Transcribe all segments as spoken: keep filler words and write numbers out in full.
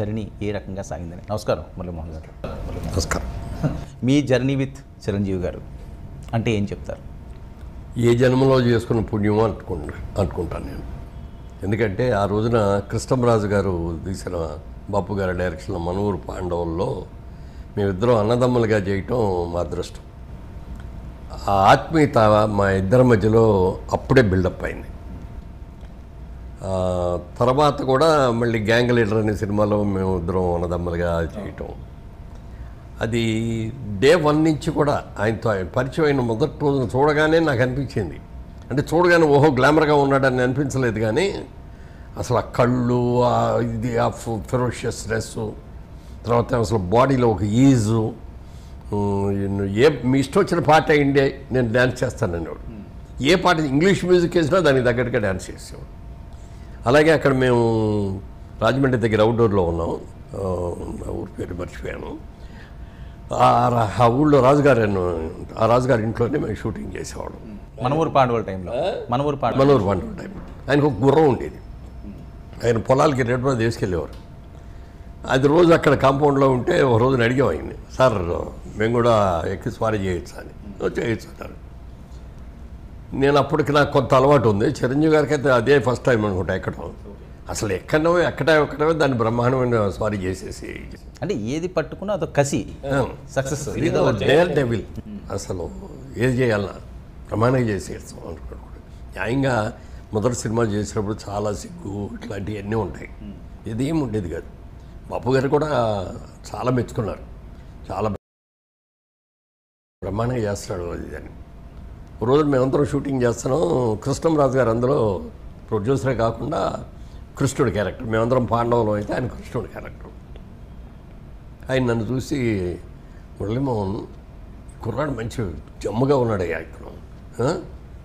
Journey ఏ రకంగా సాగిందని. నమస్కారం మురళీ మోహన్ గారు. నమస్కారం. మీ జర్నీ విత్ చిరంజీవి గారు అంటే ఏం చెప్తారు? ఏ జన్మలో చేసుకున్న పుణ్యం అనుకుంటా అనుకుంటాను నేను. ఎందుకంటే ఆ రోజున కృష్ణరాజు గారు తీసిన బాపు గారి డైరెక్షన్లో మనూరు పాండవుల్లో మేమిద్దరం అన్నదమ్ములుగా చేయటం మా అదృష్టం. ఆ ఆత్మీయత మా ఇద్దరి మధ్యలో అప్పుడే బిల్డప్ అయింది. తర్వాత కూడా మళ్ళీ గ్యాంగ్ లీడర్ అనే సినిమాలో మేము ఇద్దరం అన్నదమ్ములుగా చేయటం, అది డే వన్ నుంచి కూడా ఆయనతో ఆయన పరిచయం అయిన మొదటి రోజున చూడగానే నాకు అనిపించింది. అంటే చూడగానే ఓహో గ్లామర్గా ఉన్నాడని అనిపించలేదు, కానీ అసలు ఆ కళ్ళు, ఆ ఇది, ఆ ఫెరోషియస్నెస్, తర్వాత అసలు బాడీలో ఒక ఈజు, ఏ మీ ఇష్టం వచ్చిన పాట అయ్యిండే నేను డ్యాన్స్ చేస్తాననేవాడు. ఏ పాట ఇంగ్లీష్ మ్యూజిక్ వేసినా దానికి తగ్గట్టుగా డ్యాన్స్ చేసేవాడు. అలాగే అక్కడ మేము రాజమండ్రి దగ్గర అవుట్డోర్లో ఉన్నాం, ఊరి పేరు మర్చిపోయాను. ఆ ఊళ్ళో రాజుగారు ఆ రాజుగారి ఇంట్లోనే మేము షూటింగ్ చేసేవాడు. మనూరు పాండవుల టైంలో మనూరు మనూరు పాండవుల టైంలో ఆయనకు ఒక గుర్రం ఉండేది. ఆయన పొలాలకి రేటు రోజు తీసుకెళ్ళేవారు. అది రోజు అక్కడ కాంపౌండ్లో ఉంటే ఒక రోజున అడిగాం ఆయన్ని, సార్ మేము కూడా ఎక్కి స్వారీ చేయొచ్చు అని. చేయొచ్చు అంటారు. నేను అప్పటికి నాకు కొంత అలవాటు ఉంది. చిరంజీవి గారికి అయితే అదే ఫస్ట్ టైం అనుకుంటా ఎక్కడం. అసలు ఎక్కడో ఎక్కడ ఎక్కడమే దాన్ని బ్రహ్మాండమైన సారీ చేసేసి, అంటే ఏది పట్టుకున్నా అదొక కసి, సక్సెస్, డేర్ డెవిల్, అసలు ఏది చేయాలన్నా ప్రమాణం చేసేస్తాం అనుకోడు. న్యాయంగా మొదటి సినిమా చేసినప్పుడు చాలా సిగ్గు ఇట్లాంటివి అన్నీ ఉంటాయి, ఇదేం ఉండేది కాదు. బాపు గారు కూడా చాలా మెచ్చుకున్నారు, చాలా బ్రహ్మాండంగా చేస్తాడు అది. దాన్ని రోజు మేమందరం షూటింగ్ చేస్తున్నాం. కృష్ణరాజు గారు అందులో ప్రొడ్యూసరే కాకుండా కృష్ణుడి క్యారెక్టర్, మేమందరం పాండవులు అయితే ఆయన కృష్ణుడి క్యారెక్టర్. ఆయన నన్ను చూసి, మురళీమోహన్ కుర్రాడు మంచి జమ్ముగా ఉన్నాడు, యాక్టర్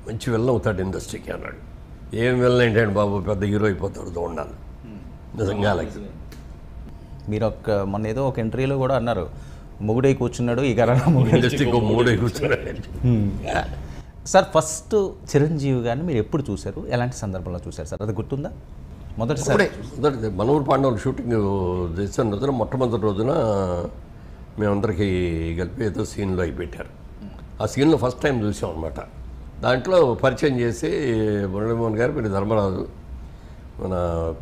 మంచి వెళ్ళ అవుతాడు ఇండస్ట్రీకి అన్నాడు. ఏం వెళ్ళేంటాడు బాబు, పెద్ద హీరో అయిపోతాడు చూడాలి నిజంగా. అలాగే మీరు ఒక మొన్న ఏదో ఒక ఇంటర్వ్యూలో కూడా అన్నారు, మొగుడై కూర్చున్నాడు ఈ కారణం ఇండస్ట్రీకి మొగుడై కూర్చున్నాడు. సార్ ఫస్ట్ చిరంజీవి గారిని మీరు ఎప్పుడు చూశారు, ఎలాంటి సందర్భంలో చూశారు సార్, అది గుర్తుందా? మొదటిసారి మొదటి మనూరు పాండవులు షూటింగ్ చేసిన రోజున, మొట్టమొదటి రోజున మేమందరికీ కలిపి ఏదో సీన్లో అవి పెట్టారు. ఆ సీన్లో ఫస్ట్ టైం చూసాం అనమాట. దాంట్లో పరిచయం చేసి మురళీమోహన్ గారు మీరు ధర్మరాజు, మన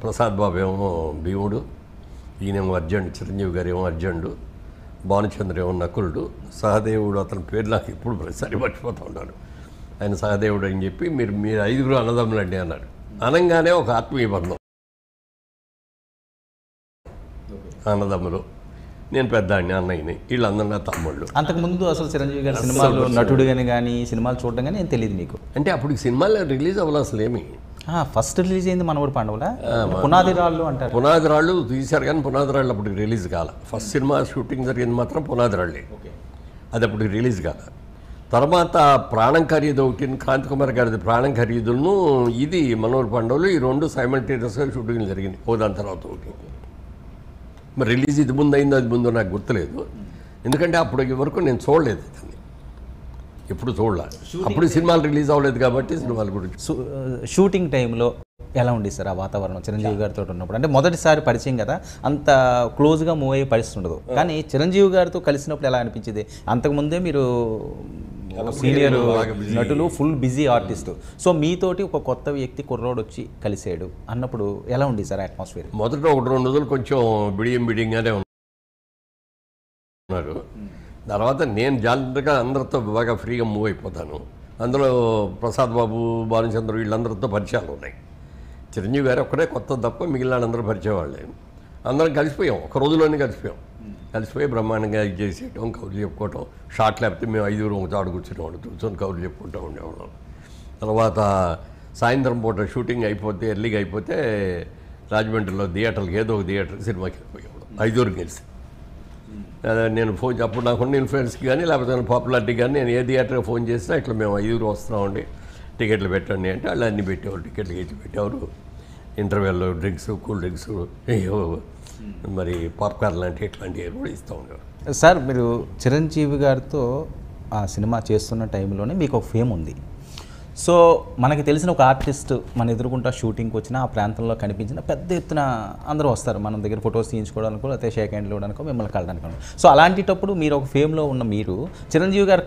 ప్రసాద్ బాబు ఏమో భీముడు, ఈయనేమో అర్జునుడు, చిరంజీవి గారు ఏమో అర్జునుడు, భానుచంద్ర ఏమో నకులుడు, సహదేవుడు అతని పేరు నాకు ఇప్పుడు ప్రతిసారి మర్చిపోతూ ఉన్నాడు, ఆయన సహదేవుడు అని చెప్పి మీరు మీరు ఐదుగురు అన్నదమ్ములండి అన్నాడు. అనంగానే ఒక ఆత్మీయ బంధం, అన్నదమ్ములు, నేను పెద్ద అండి అన్నయ్యని, వీళ్ళందరినీ తమ్ముళ్ళు. అంతకుముందు అసలు చిరంజీవి గారి సినిమాలు నటుడుగాని కానీ సినిమాలు చూడడం కానీ ఏం తెలియదు మీకు? అంటే అప్పుడు సినిమాలు రిలీజ్ అవ్వాలి అసలు ఏమి. ఫస్ట్ రిలీజ్ అయింది మనూరు పాండవుల, పునాది రాళ్ళు అంటారు. పునాది రాళ్ళు తీశారు కానీ పునాది రాళ్ళు అప్పుడు రిలీజ్ కాల. ఫస్ట్ సినిమా షూటింగ్ జరిగింది మాత్రం పునాది రాళ్ళే, అది అప్పుడు రిలీజ్ కాల. తర్వాత ప్రాణం ఖరీదు ఒకటి, క్రాంతి కుమార్ గారిది ప్రాణం ఖరీదును, ఇది మనూరు పాండవులు, ఈ రెండు సైమల్టేనియస్గా షూటింగ్ జరిగింది ఓ దాని తర్వాత ఒకటి. మరి రిలీజ్ ఇది ముందు అయిందో అది ముందు నాకు గుర్తులేదు, ఎందుకంటే అప్పటికి వరకు నేను చూడలేదు దాన్ని, ఎప్పుడు చూడలేదు. అప్పుడు సినిమాలు రిలీజ్ అవ్వలేదు కాబట్టి సినిమాలు కూడా. షూటింగ్ టైంలో ఎలా ఉండేది సార్ ఆ వాతావరణం చిరంజీవి గారితో ఉన్నప్పుడు? అంటే మొదటిసారి పరిచయం కదా, అంత క్లోజ్గా మూవ్ అయ్యే పరిస్థితి ఉండదు, కానీ చిరంజీవి గారితో కలిసినప్పుడు ఎలా అనిపించింది? అంతకుముందే మీరు సీనియర్ నటులు, ఫుల్ బిజీ ఆర్టిస్టు, సో మీతోటి ఒక కొత్త వ్యక్తి కుర్రోడు వచ్చి కలిసాడు అన్నప్పుడు ఎలా ఉంది సార్ అట్మాస్ఫియర్? మొదట ఒకటి రెండు రోజులు కొంచెం బిడియం బిడియంగానే ఉన్నారు. తర్వాత నేను జాగ్రత్తగా అందరితో బాగా ఫ్రీగా మూవ్ అయిపోతాను. అందులో ప్రసాద్ బాబు, భానుచంద్ర వీళ్ళందరితో పరిచయాలు ఉన్నాయి. చిరంజీవి గారు ఒక్కడే కొత్త తప్ప మిగిలిన అందరూ పరిచయవాళ్ళే. అందరం కలిసిపోయాం, ఒక రోజులోనే కలిసిపోయాం. కలిసిపోయి బ్రహ్మాండంగా ఇది చేసేయటం, కౌలు చెప్పుకోవటం. షార్ట్ లేకపోతే మేము ఐదుగురు ఒక తాడు కూర్చునేవాళ్ళం, కూర్చొని కౌలు చెప్పుకుంటూ ఉండేవాళ్ళం. తర్వాత సాయంత్రం పూట షూటింగ్ అయిపోతే, ఎర్లీగా అయిపోతే రాజమండ్రిలో థియేటర్కి ఏదో ఒక థియేటర్ సినిమాకి వెళ్ళిపోయేవాళ్ళం ఐదుగురు కలిసి. నేను ఫోన్ అప్పుడు నాకున్న ఇన్ఫ్లుయెన్స్కి కానీ లేకపోతే పాపులారిటీ కానీ నేను ఏ థియేటర్కి ఫోన్ చేసినా ఇట్లా మేము ఐదుగురు వస్తున్నామండి, టికెట్లు పెట్టండి అంటే వాళ్ళు అన్నీ పెట్టేవారు, టికెట్లు గెట్లు పెట్టేవారు. ఇంటర్వెల్లో డ్రింక్స్, కూల్ డ్రింక్స్, మరి పాప్కార్న్ లాంటివి ఇట్లాంటివి కూడా ఇస్తూ ఉండేవారు. సార్ మీరు చిరంజీవి గారితో ఆ సినిమా చేస్తున్న టైంలోనే మీకు ఒక ఫేమ్ ఉంది, సో మనకి తెలిసిన ఒక ఆర్టిస్ట్ మన ఎదురుకుంటా షూటింగ్కి వచ్చిన ఆ ప్రాంతంలో కనిపించిన పెద్ద ఎత్తున అందరూ వస్తారు మనం దగ్గర ఫొటోస్ తీయించుకోవడానికి లేకపోతే షేక్ హ్యాండ్లు ఇవ్వడానికో మిమ్మల్ని కలడానికో. సో అలాంటిటప్పుడు మీరు ఒక ఫేమ్లో ఉన్న మీరు చిరంజీవి గారు